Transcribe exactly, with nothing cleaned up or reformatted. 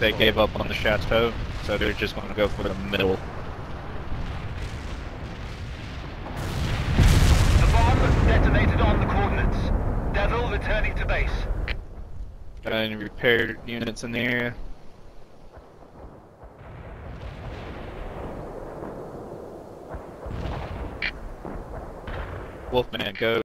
They gave up on the chateau, so they're just going to go for the middle. The bomb detonated on the coordinates. Devil returning to base. Got any repair units in the area? Wolfman, go.